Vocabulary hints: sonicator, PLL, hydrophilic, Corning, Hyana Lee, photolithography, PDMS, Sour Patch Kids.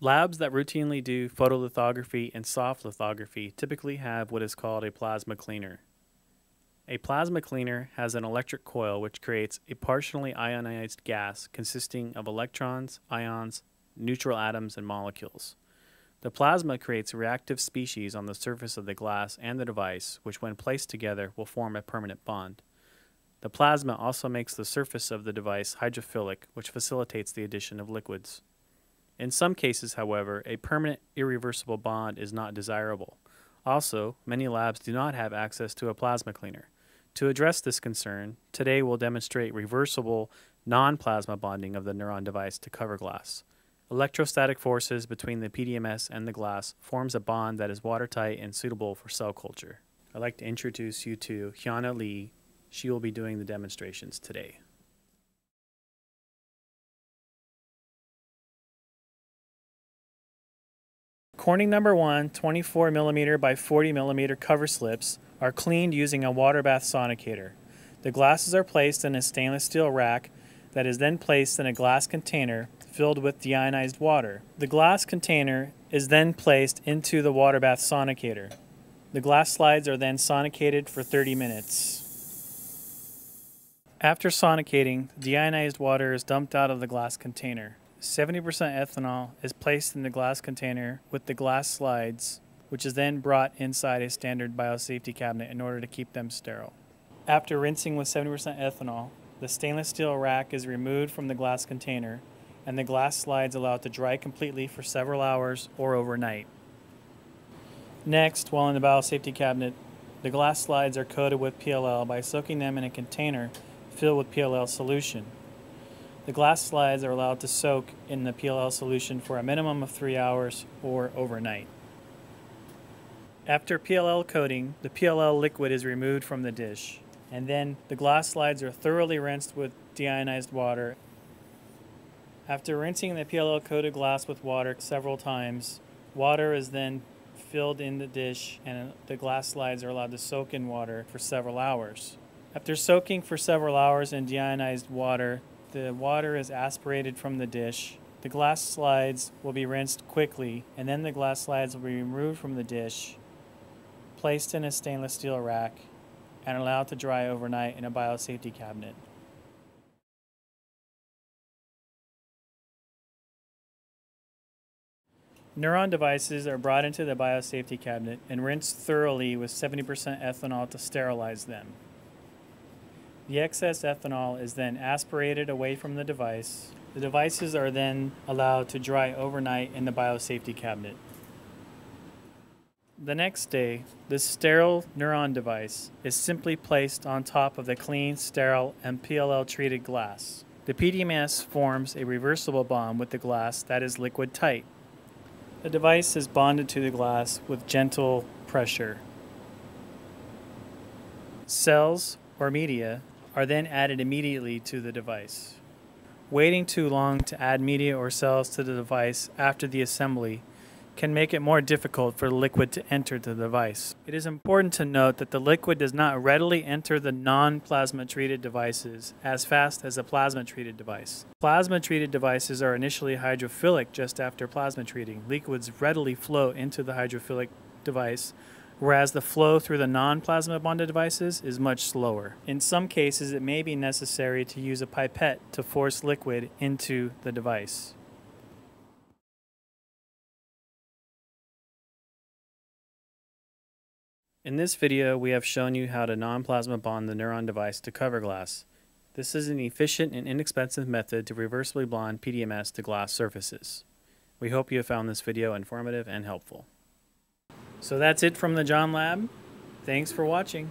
Labs that routinely do photolithography and soft lithography typically have what is called a plasma cleaner. A plasma cleaner has an electric coil which creates a partially ionized gas consisting of electrons, ions, neutral atoms, and molecules. The plasma creates reactive species on the surface of the glass and the device, which when placed together will form a permanent bond. The plasma also makes the surface of the device hydrophilic, which facilitates the addition of liquids. In some cases, however, a permanent irreversible bond is not desirable. Also, many labs do not have access to a plasma cleaner. To address this concern, today we'll demonstrate reversible non-plasma bonding of the neuron device to cover glass. Electrostatic forces between the PDMS and the glass forms a bond that is watertight and suitable for cell culture. I'd like to introduce you to Hyana Lee. She will be doing the demonstrations today. Corning number 1 24mm by 40mm cover slips are cleaned using a water bath sonicator. The glasses are placed in a stainless steel rack that is then placed in a glass container filled with deionized water. The glass container is then placed into the water bath sonicator. The glass slides are then sonicated for 30 minutes. After sonicating, deionized water is dumped out of the glass container. 70% ethanol is placed in the glass container with the glass slides, which is then brought inside a standard biosafety cabinet in order to keep them sterile. After rinsing with 70% ethanol, the stainless steel rack is removed from the glass container, and the glass slides allow it to dry completely for several hours or overnight. Next, while in the biosafety cabinet, the glass slides are coated with PLL by soaking them in a container filled with PLL solution. The glass slides are allowed to soak in the PLL solution for a minimum of 3 hours or overnight. After PLL coating, the PLL liquid is removed from the dish, and then the glass slides are thoroughly rinsed with deionized water. After rinsing the PLL coated glass with water several times, water is then filled in the dish and the glass slides are allowed to soak in water for several hours. After soaking for several hours in deionized water, the water is aspirated from the dish. The glass slides will be rinsed quickly, and then the glass slides will be removed from the dish, placed in a stainless steel rack, and allowed to dry overnight in a biosafety cabinet. Neuron devices are brought into the biosafety cabinet and rinsed thoroughly with 70% ethanol to sterilize them. The excess ethanol is then aspirated away from the device. The devices are then allowed to dry overnight in the biosafety cabinet. The next day, this sterile neuron device is simply placed on top of the clean, sterile, and PLL-treated glass. The PDMS forms a reversible bond with the glass that is liquid tight. The device is bonded to the glass with gentle pressure. Cells or media are then added immediately to the device. Waiting too long to add media or cells to the device after the assembly can make it more difficult for the liquid to enter the device. It is important to note that the liquid does not readily enter the non-plasma treated devices as fast as a plasma treated device. Plasma treated devices are initially hydrophilic just after plasma treating. Liquids readily flow into the hydrophilic device, whereas the flow through the non-plasma bonded devices is much slower. In some cases, it may be necessary to use a pipette to force liquid into the device. In this video, we have shown you how to non-plasma bond the neuron device to cover glass. This is an efficient and inexpensive method to reversibly bond PDMS to glass surfaces. We hope you have found this video informative and helpful. So that's it from the John Lab. Thanks for watching.